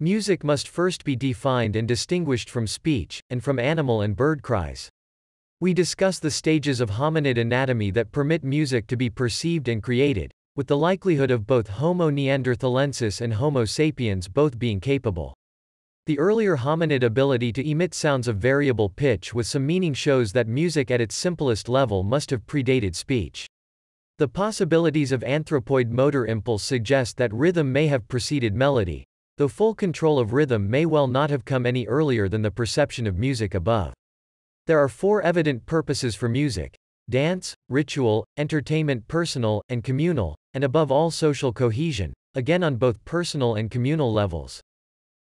Music must first be defined and distinguished from speech, and from animal and bird cries. We discuss the stages of hominid anatomy that permit music to be perceived and created, with the likelihood of both Homo neanderthalensis and Homo sapiens both being capable. The earlier hominid ability to emit sounds of variable pitch with some meaning shows that music at its simplest level must have predated speech. The possibilities of anthropoid motor impulse suggest that rhythm may have preceded melody, though full control of rhythm may well not have come any earlier than the perception of music above. There are four evident purposes for music: dance, ritual, entertainment, personal and communal, and above all social cohesion, again on both personal and communal levels.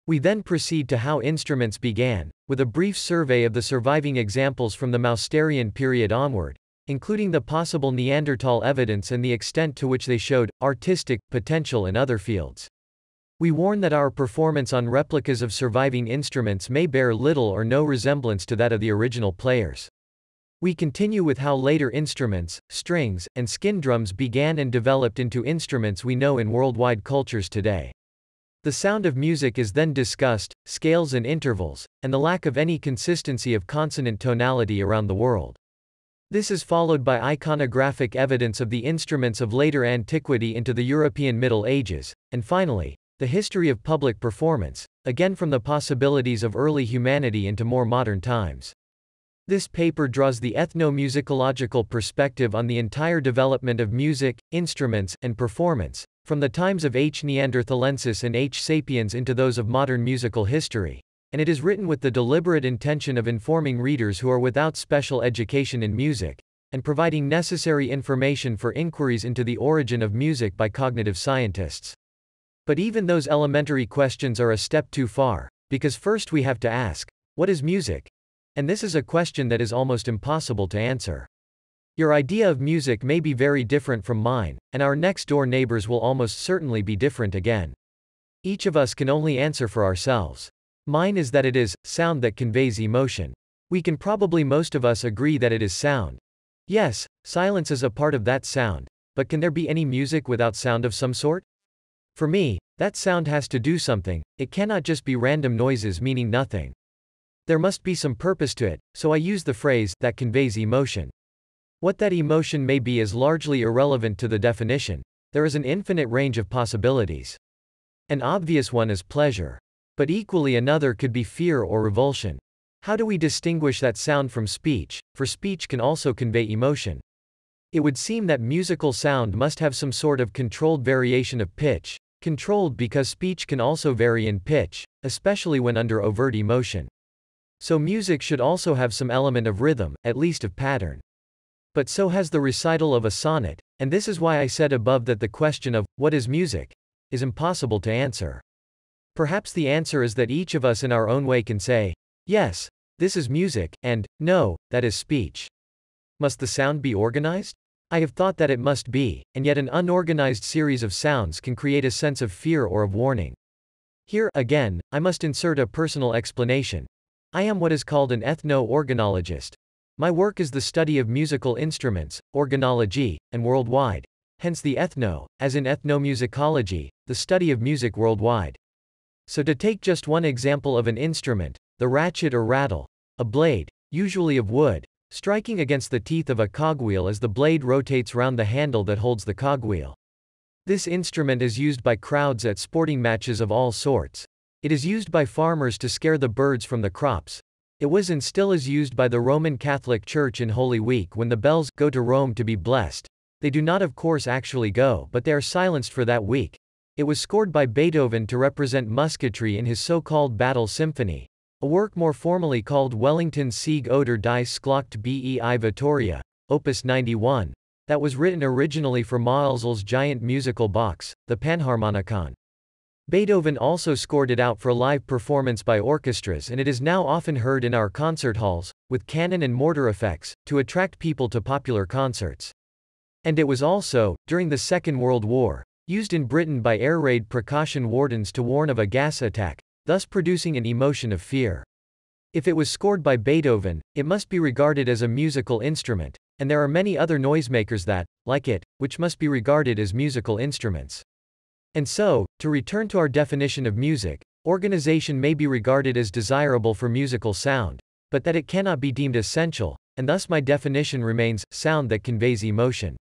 We then proceed to how instruments began, with a brief survey of the surviving examples from the Mausterian period onward, including the possible Neanderthal evidence and the extent to which they showed artistic potential in other fields. We warn that our performance on replicas of surviving instruments may bear little or no resemblance to that of the original players. We continue with how later instruments, strings, and skin drums began and developed into instruments we know in worldwide cultures today. The sound of music is then discussed, scales and intervals, and the lack of any consistency of consonant tonality around the world. This is followed by iconographic evidence of the instruments of later antiquity into the European Middle Ages, and finally, the history of public performance, again from the possibilities of early humanity into more modern times. This paper draws the ethnomusicological perspective on the entire development of music, instruments, and performance, from the times of H. neanderthalensis and H. sapiens into those of modern musical history, and it is written with the deliberate intention of informing readers who are without special education in music, and providing necessary information for inquiries into the origin of music by cognitive scientists. But even those elementary questions are a step too far, because first we have to ask, what is music? And this is a question that is almost impossible to answer. Your idea of music may be very different from mine, and our next-door neighbors will almost certainly be different again. Each of us can only answer for ourselves. Mine is that it is sound that conveys emotion. We can probably most of us agree that it is sound. Yes, silence is a part of that sound, but can there be any music without sound of some sort? For me, that sound has to do something. It cannot just be random noises meaning nothing. There must be some purpose to it, so I use the phrase, that conveys emotion. What that emotion may be is largely irrelevant to the definition. There is an infinite range of possibilities. An obvious one is pleasure. But equally another could be fear or revulsion. How do we distinguish that sound from speech? For speech can also convey emotion. It would seem that musical sound must have some sort of controlled variation of pitch. Controlled because speech can also vary in pitch, especially when under overt emotion. So music should also have some element of rhythm, at least of pattern. But so has the recital of a sonnet, and this is why I said above that the question of, what is music, is impossible to answer. Perhaps the answer is that each of us in our own way can say, yes, this is music, and, no, that is speech. Must the sound be organized? I have thought that it must be, and yet an unorganized series of sounds can create a sense of fear or of warning. Here, again, I must insert a personal explanation. I am what is called an ethno-organologist. My work is the study of musical instruments, organology, and worldwide. Hence the ethno, as in ethnomusicology, the study of music worldwide. So to take just one example of an instrument, the ratchet or rattle, a blade, usually of wood, striking against the teeth of a cogwheel as the blade rotates round the handle that holds the cogwheel. This instrument is used by crowds at sporting matches of all sorts. It is used by farmers to scare the birds from the crops. It was and still is used by the Roman Catholic Church in Holy Week when the bells go to Rome to be blessed. They do not of course actually go, but they are silenced for that week. It was scored by Beethoven to represent musketry in his so-called Battle Symphony, a work more formally called Wellington's Sieg oder die Schlacht bei Vittoria, Opus 91, that was written originally for Maelzel's giant musical box, the Panharmonicon. Beethoven also scored it out for live performance by orchestras, and it is now often heard in our concert halls, with cannon and mortar effects, to attract people to popular concerts. And it was also, during the Second World War, used in Britain by air raid precaution wardens to warn of a gas attack, thus producing an emotion of fear. If it was scored by Beethoven, it must be regarded as a musical instrument, and there are many other noisemakers that, like it, which must be regarded as musical instruments. And so, to return to our definition of music, Organization may be regarded as desirable for musical sound, but that it cannot be deemed essential, and thus my definition remains, sound that conveys emotion.